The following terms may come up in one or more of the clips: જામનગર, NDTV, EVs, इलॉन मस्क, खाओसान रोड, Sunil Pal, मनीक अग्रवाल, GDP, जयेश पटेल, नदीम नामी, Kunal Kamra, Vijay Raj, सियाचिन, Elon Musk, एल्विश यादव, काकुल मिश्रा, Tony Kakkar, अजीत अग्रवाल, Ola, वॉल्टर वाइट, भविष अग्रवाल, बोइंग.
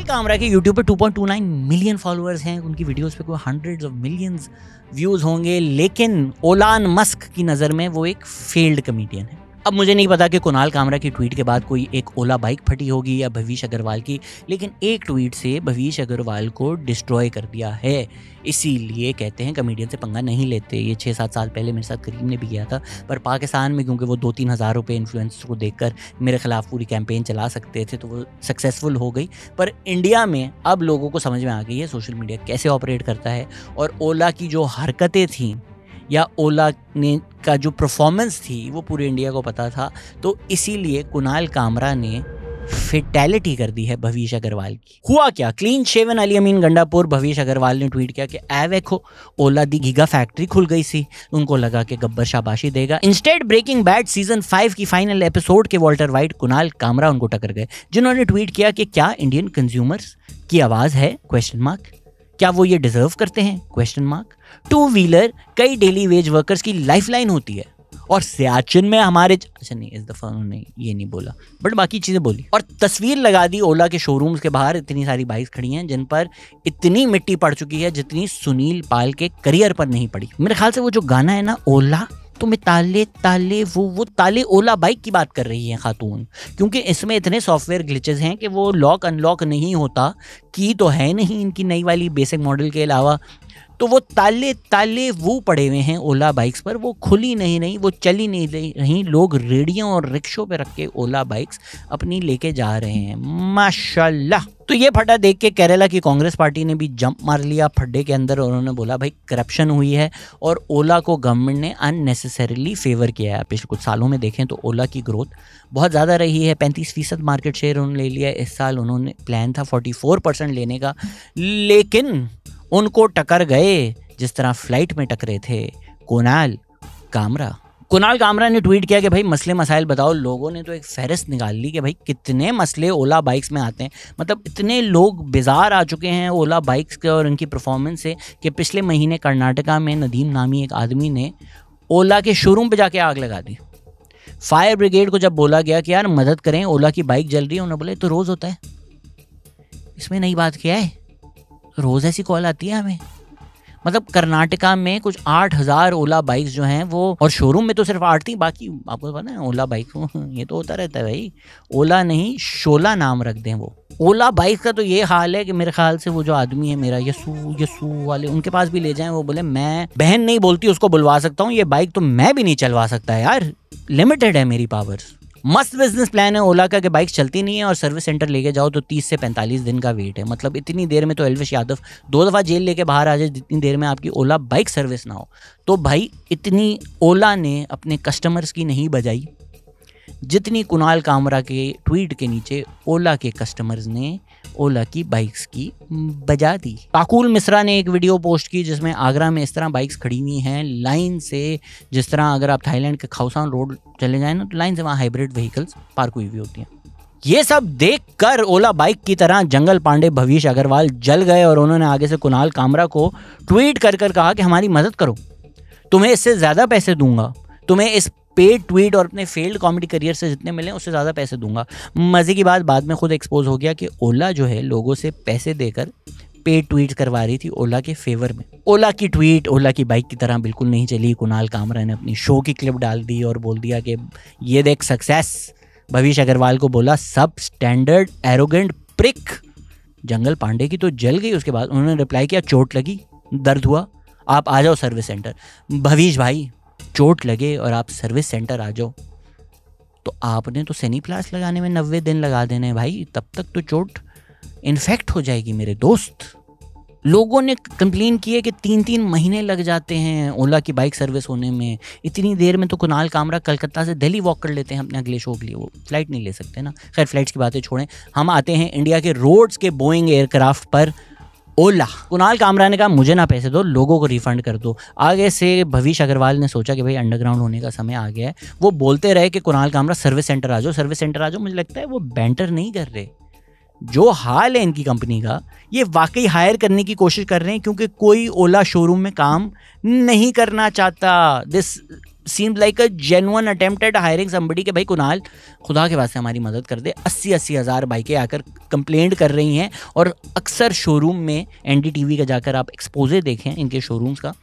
कुणाल कामरा के यूट्यूब पे 2.29 million followers हैं, उनकी वीडियोस पे कोई हंड्रेड्स ऑफ मिलियंस व्यूज़ होंगे, लेकिन ओलान मस्क की नज़र में वो एक फेल्ड कमेडियन है। अब मुझे नहीं पता कि कुणाल कामरा की ट्वीट के बाद कोई एक ओला बाइक फटी होगी या भविष अग्रवाल की, लेकिन एक ट्वीट से भविष अग्रवाल को डिस्ट्रॉय कर दिया है। इसीलिए कहते हैं कमेडियन से पंगा नहीं लेते। ये 6-7 साल पहले मेरे साथ करीम ने भी किया था, पर पाकिस्तान में क्योंकि वो 2-3 हज़ार रुपये इन्फ्लुएंसर को देकर मेरे ख़िलाफ़ पूरी कैंपेन चला सकते थे तो वो सक्सेसफुल हो गई। पर इंडिया में अब लोगों को समझ में आ गई है सोशल मीडिया कैसे ऑपरेट करता है, और ओला की जो हरकतें थीं या ओला ने का जो परफॉर्मेंस थी वो पूरे इंडिया को पता था। तो इसीलिए कुणाल कामरा ने फेटैलिटी कर दी है भविष अग्रवाल की। हुआ क्या? क्लीन शेवन अली अमीन गंडापुर भविष अग्रवाल ने ट्वीट किया कि ऐ वेखो ओला दी गीगा फैक्ट्री खुल गई सी, उनको लगा कि गब्बर शाबाशी देगा। इंस्टेड ब्रेकिंग बैड सीजन 5 की फाइनल एपिसोड के वॉल्टर वाइट कुणाल कामरा उनको टक्कर गए, जिन्होंने ट्वीट किया कि क्या इंडियन कंज्यूमर्स की आवाज़ है ? क्या वो ये डिजर्व करते हैं ? 2 व्हीलर कई डेली वेज वर्कर्स की लाइफलाइन होती है और सियाचिन में हमारे अच्छा नहीं, इस दफ़ा उन्होंने ये नहीं बोला बट बाकी चीज़ें बोली। और तस्वीर लगा दी ओला के शोरूम्स के बाहर, इतनी सारी बाइक्स खड़ी हैं जिन पर इतनी मिट्टी पड़ चुकी है जितनी सुनील पाल के करियर पर नहीं पड़ी। मेरे ख्याल से वो जो गाना है ना ओला तुम्हें ताले ताले, वो ताले ओला बाइक की बात कर रही हैं खातून, क्योंकि इसमें इतने सॉफ्टवेयर ग्लिचेस हैं कि वो लॉक अनलॉक नहीं होता की तो है नहीं इनकी नई वाली बेसिक मॉडल के अलावा। तो वो ताले ताले वो पड़े हुए हैं ओला बाइक्स पर, वो खुली नहीं रही, वो चली नहीं रही, लोग रेडियों और रिक्शों पे रख के ओला बाइक्स अपनी लेके जा रहे हैं माशाल्लाह। तो ये फटा देख के केरला की कांग्रेस पार्टी ने भी जंप मार लिया फड्डे के अंदर, और उन्होंने बोला भाई करप्शन हुई है और ओला को गवर्नमेंट ने अननेसेसरीली फेवर किया है। पिछले कुछ सालों में देखें तो ओला की ग्रोथ बहुत ज़्यादा रही है, 35% मार्केट शेयर उन्होंने ले लिया। इस साल उन्होंने प्लान था 44% लेने का, लेकिन उनको टक्कर गए जिस तरह फ्लाइट में टकरे थे कुणाल कामरा। कुणाल कामरा ने ट्वीट किया कि भाई मसले मसाइल बताओ, लोगों ने तो एक फहरिस्त निकाल ली कि भाई कितने मसले ओला बाइक्स में आते हैं। मतलब इतने लोग बेजार आ चुके हैं ओला बाइक्स के और इनकी परफॉर्मेंस से कि पिछले महीने कर्नाटका में नदीम नामी एक आदमी ने ओला के शोरूम पर जाके आग लगा दी। फायर ब्रिगेड को जब बोला गया कि यार मदद करें ओला की बाइक जल रही है, उन्होंने बोले तो रोज़ होता है, इसमें नई बात क्या है, रोज़ ऐसी कॉल आती है हमें। मतलब कर्नाटका में कुछ 8,000 ओला बाइक्स जो हैं वो, और शोरूम में तो सिर्फ 8 थी, बाकी आपको पता है ओला बाइक ये तो होता रहता है भाई। ओला नहीं शोला नाम रख दें वो। ओला बाइक का तो ये हाल है कि मेरे ख्याल से वो जो आदमी है मेरा यसू वाले, उनके पास भी ले जाएं, वो बोले मैं बहन नहीं बोलती उसको बुलवा सकता हूँ, ये बाइक तो मैं भी नहीं चलवा सकता यार, लिमिटेड है मेरी पावर्स। मस्त बिजनेस प्लान है ओला का कि बाइक चलती नहीं है और सर्विस सेंटर लेके जाओ तो 30 से 45 दिन का वेट है। मतलब इतनी देर में तो एल्विश यादव 2 दफ़ा जेल लेके बाहर आ जाए जितनी देर में आपकी ओला बाइक सर्विस ना हो। तो भाई इतनी ओला ने अपने कस्टमर्स की नहीं बजाई जितनी कुणाल कामरा के ट्वीट के नीचे ओला के कस्टमर्स ने ओला की बाइक्स की बजा दी। काकुल मिश्रा ने एक वीडियो पोस्ट की जिसमें आगरा में इस तरह बाइक्स खड़ी हुई हैं लाइन से, जिस तरह अगर आप थाईलैंड के खाओसान रोड चले जाएं ना तो लाइन से वहाँ हाइब्रिड व्हीकल्स पार्क हुई हुई होती हैं। ये सब देखकर ओला बाइक की तरह जंगल पांडे भविष अग्रवाल जल गए और उन्होंने आगे से कुणाल कामरा को ट्वीट कर कर कहा कि हमारी मदद करो, तुम्हें इससे ज़्यादा पैसे दूंगा, तुम्हें इस पेड ट्वीट और अपने फेल्ड कॉमेडी करियर से जितने मिले उससे ज़्यादा पैसे दूंगा। मज़े की बात बाद में खुद एक्सपोज हो गया कि ओला जो है लोगों से पैसे देकर पेड ट्वीट करवा रही थी ओला के फेवर में। ओला की ट्वीट ओला की बाइक की तरह बिल्कुल नहीं चली। कुणाल कामरा ने अपनी शो की क्लिप डाल दी और बोल दिया कि ये देख सक्सेस, भविष अग्रवाल को बोला सब स्टैंडर्ड एरोगेंट प्रिक। जंगल पांडे की तो जल गई। उसके बाद उन्होंने रिप्लाई किया चोट लगी, दर्द हुआ, आप आ जाओ सर्विस सेंटर। भविष भाई चोट लगे और आप सर्विस सेंटर आ जाओ तो आपने तो सैनिप्लास लगाने में 90 दिन लगा देने भाई, तब तक तो चोट इन्फेक्ट हो जाएगी मेरे दोस्त। लोगों ने कंप्लेन किए कि 3-3 महीने लग जाते हैं ओला की बाइक सर्विस होने में, इतनी देर में तो कुणाल कामरा कलकत्ता से दिल्ली वॉक कर लेते हैं अपने अगले शो के लिए, वो फ्लाइट नहीं ले सकते ना। खैर फ्लाइट्स की बातें छोड़ें, हम आते हैं इंडिया के रोड्स के बोइंग एयरक्राफ्ट पर ओला। कुणाल कामरा ने कहा मुझे ना पैसे दो, लोगों को रिफंड कर दो। आगे से भविष अग्रवाल ने सोचा कि भाई अंडरग्राउंड होने का समय आ गया है। वो बोलते रहे कि कुणाल कामरा सर्विस सेंटर आ जाओ, सर्विस सेंटर आ जाओ। मुझे लगता है वो बैंटर नहीं कर रहे, जो हाल है इनकी कंपनी का ये वाकई हायर करने की कोशिश कर रहे हैं, क्योंकि कोई ओला शोरूम में काम नहीं करना चाहता। This seems like a genuine attempt at hiring somebody कि भाई कुणाल खुदा के वास्ते हमारी मदद कर दे। 80-80 हज़ार बाइकें आकर कंप्लेंट कर रही हैं और अक्सर शोरूम में NDTV का जाकर आप एक्सपोजे देखें इनके शोरूम्स का,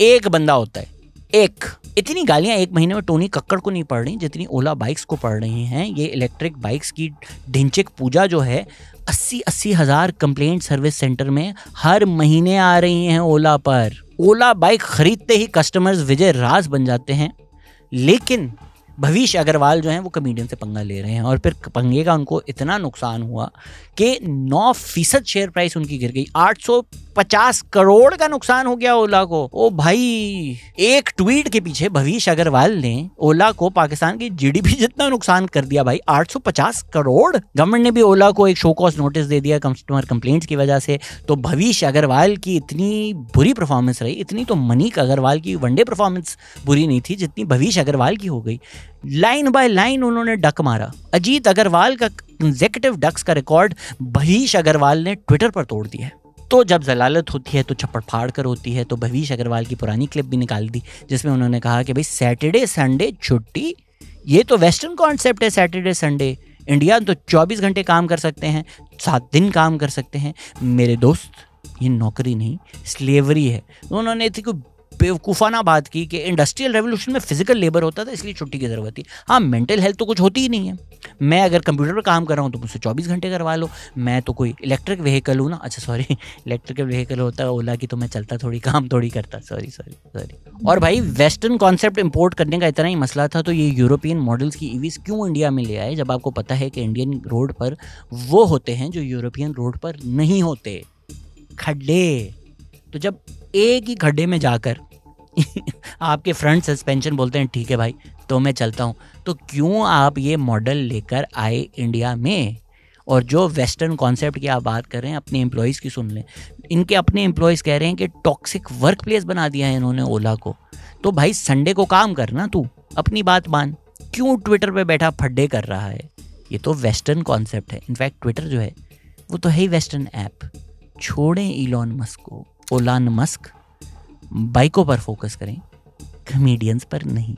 एक बंदा होता है, एक। इतनी गालियां एक महीने में टोनी कक्कड़ को नहीं पड़ रही जितनी ओला बाइक्स को पड़ रही हैं। ये इलेक्ट्रिक बाइक्स की ढिंचक पूजा जो है 80-80 हज़ार कंप्लेंट सर्विस सेंटर में हर महीने आ रही हैं ओला पर। ओला बाइक खरीदते ही कस्टमर्स विजय राज बन जाते हैं, लेकिन भविष अग्रवाल जो हैं वो कमेडियन से पंगा ले रहे हैं और फिर पंगे का उनको इतना नुकसान हुआ कि 9% शेयर प्राइस उनकी गिर गई। 850 करोड़ का नुकसान हो गया ओला को। ओ भाई, एक ट्वीट के पीछे भविष अग्रवाल ने ओला को पाकिस्तान की GDP जितना नुकसान कर दिया भाई, 850 करोड़। गवर्नमेंट ने भी ओला को एक शो कॉज नोटिस दे दिया कस्टमर कंप्लेंट्स की वजह से। तो भविष अग्रवाल की इतनी बुरी परफॉर्मेंस रही, इतनी तो मनीक अग्रवाल की वनडे परफॉर्मेंस बुरी नहीं थी जितनी भविष अग्रवाल की हो गई। लाइन बाय लाइन उन्होंने डक मारा। अजीत अग्रवाल का कंसेक्यूटिव डक्स का रिकॉर्ड भविष अग्रवाल ने ट्विटर पर तोड़ दिया। तो जब जलालत होती है तो छप्पड़ फाड़ कर होती है, तो भविष अग्रवाल की पुरानी क्लिप भी निकाल दी जिसमें उन्होंने कहा कि भाई सैटरडे संडे छुट्टी, ये तो वेस्टर्न कॉन्सेप्ट है। सैटरडे संडे इंडिया तो 24 घंटे काम कर सकते हैं, 7 दिन काम कर सकते हैं। मेरे दोस्त, ये नौकरी नहीं स्लेवरी है। उन्होंने इतनी बेवकूफ़ाना बात की कि इंडस्ट्रियल रेवोल्यूशन में फिजिकल लेबर होता था इसलिए छुट्टी की ज़रूरत थी। हाँ, मेंटल हेल्थ तो कुछ होती ही नहीं है। मैं अगर कंप्यूटर पर काम कर रहा हूँ तो मुझसे 24 घंटे करवा लो। मैं तो कोई इलेक्ट्रिक व्हीकल हूँ ना, अच्छा सॉरी इलेक्ट्रिकल व्हीकल होता है ओला की, तो मैं चलता थोड़ी काम थोड़ी करता, सॉरी। और भाई वेस्टर्न कॉन्सेप्ट इम्पोर्ट करने का इतना ही मसला था तो ये यूरोपियन मॉडल्स की EVs क्यों इंडिया में ले आए जब आपको पता है कि इंडियन रोड पर वो होते हैं जो यूरोपियन रोड पर नहीं होते, खड्डे। तो जब एक ही खड्डे में जाकर आपके फ्रंट सस्पेंशन बोलते हैं ठीक है भाई तो मैं चलता हूँ, तो क्यों आप ये मॉडल लेकर आए इंडिया में? और जो वेस्टर्न कॉन्सेप्ट की आप बात कर रहे हैं अपने एम्प्लॉयज़ की सुन लें, इनके अपने एम्प्लॉयज़ कह रहे हैं कि टॉक्सिक वर्क प्लेस बना दिया है इन्होंने ओला को। तो भाई संडे को काम करना, तू अपनी बात मान, क्यों ट्विटर पर बैठा फड्डे कर रहा है? ये तो वेस्टर्न कॉन्सेप्ट है। इनफैक्ट ट्विटर जो है वो तो है ही वेस्टर्न ऐप। छोड़ें इलॉन मस्क को, ओलान मस्क, बाइकों पर फोकस करें, कमेडियंस पर नहीं।